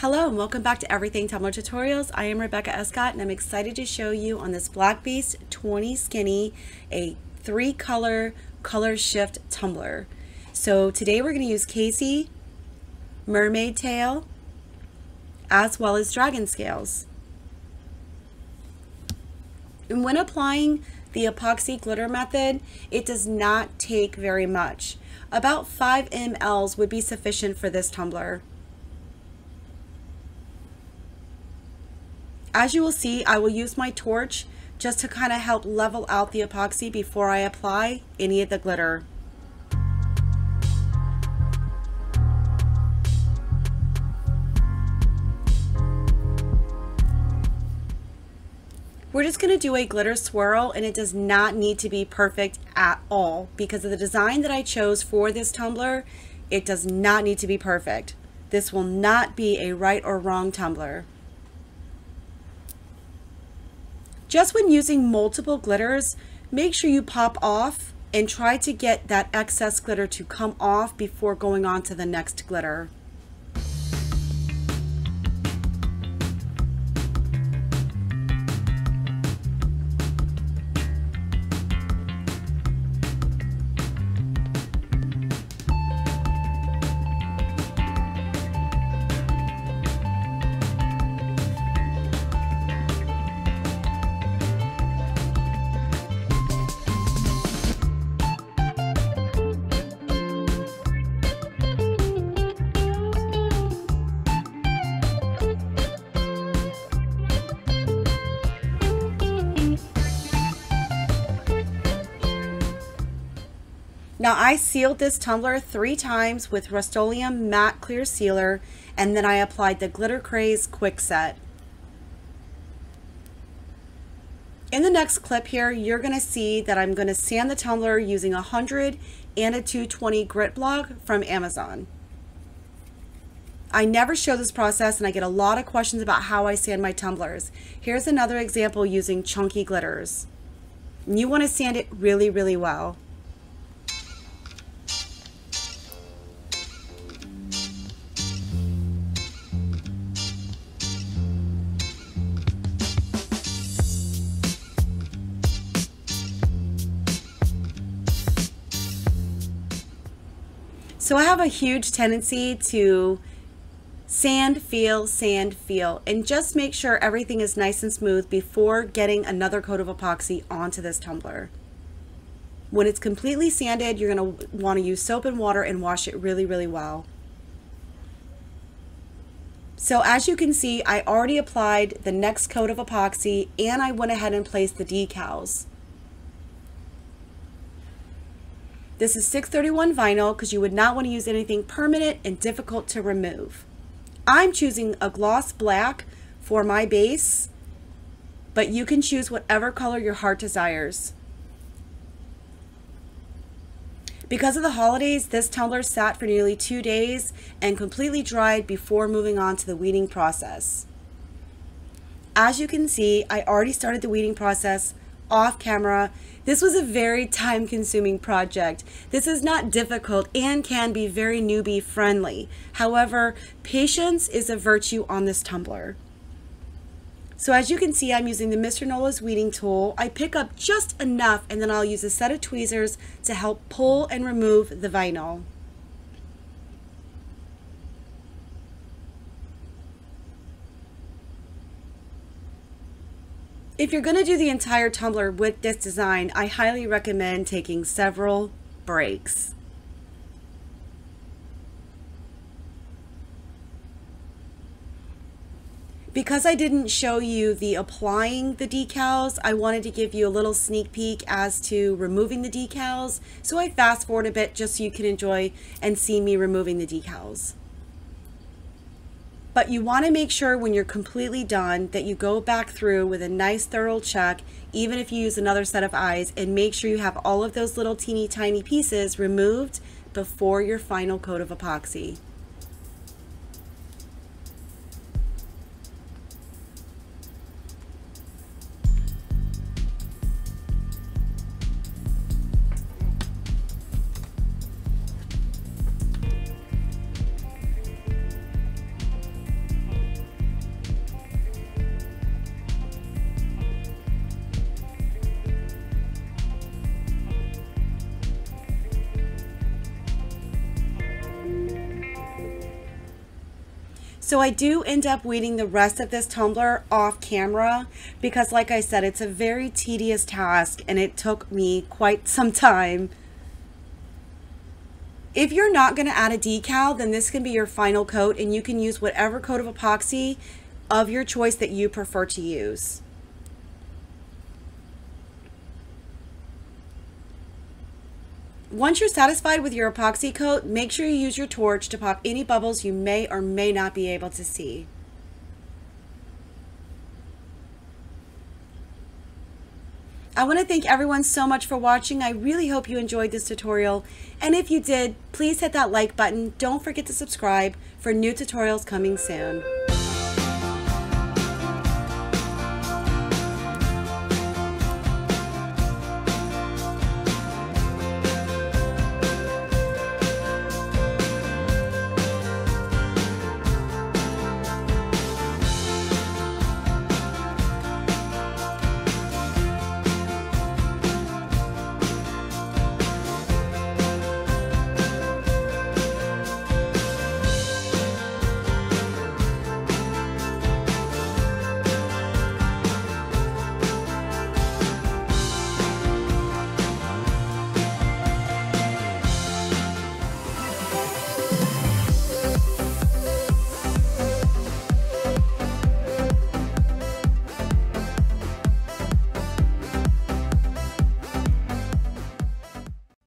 Hello and welcome back to Everything Tumbler Tutorials. I am Rebecca Escott and I'm excited to show you on this Black Beast 20 Skinny, a 3 color color shift tumbler. So today we're going to use Casey, Mermaid Tail, as well as Dragon Scales. And when applying the epoxy glitter method, it does not take very much. About 5 mLs would be sufficient for this tumbler. As you will see, I will use my torch just to kind of help level out the epoxy before I apply any of the glitter. We're just going to do a glitter swirl, and it does not need to be perfect at all because of the design that I chose for this tumbler. It does not need to be perfect. This will not be a right or wrong tumbler. Just when using multiple glitters, make sure you pop off and try to get that excess glitter to come off before going on to the next glitter. Now I sealed this tumbler 3 times with Rust-Oleum Matte Clear Sealer, and then I applied the Glitter Craze Quick Set. In the next clip here, you're going to see that I'm going to sand the tumbler using 100 and a 220 grit block from Amazon. I never show this process and I get a lot of questions about how I sand my tumblers. Here's another example using chunky glitters. You want to sand it really, really well. So I have a huge tendency to sand, feel, and just make sure everything is nice and smooth before getting another coat of epoxy onto this tumbler. When it's completely sanded, you're going to want to use soap and water and wash it really, really well. So as you can see, I already applied the next coat of epoxy and I went ahead and placed the decals. This is 631 vinyl because you would not want to use anything permanent and difficult to remove. I'm choosing a gloss black for my base, but you can choose whatever color your heart desires. Because of the holidays, this tumbler sat for nearly 2 days and completely dried before moving on to the weeding process. As you can see, I already started the weeding process off camera. This was a very time-consuming project. This is not difficult and can be very newbie friendly. However, patience is a virtue on this tumbler. So as you can see, I'm using the Mr. Nola's weeding tool. I pick up just enough and then I'll use a set of tweezers to help pull and remove the vinyl. If you're going to do the entire tumbler with this design, I highly recommend taking several breaks. Because I didn't show you the applying the decals, I wanted to give you a little sneak peek as to removing the decals. So I fast forward a bit just so you can enjoy and see me removing the decals. But you want to make sure when you're completely done that you go back through with a nice thorough check, even if you use another set of eyes, and make sure you have all of those little teeny tiny pieces removed before your final coat of epoxy. So I do end up weeding the rest of this tumbler off camera because, like I said, it's a very tedious task and it took me quite some time. If you're not going to add a decal, then this can be your final coat and you can use whatever coat of epoxy of your choice that you prefer to use. Once you're satisfied with your epoxy coat, make sure you use your torch to pop any bubbles you may or may not be able to see. I want to thank everyone so much for watching. I really hope you enjoyed this tutorial. And if you did, please hit that like button. Don't forget to subscribe for new tutorials coming soon.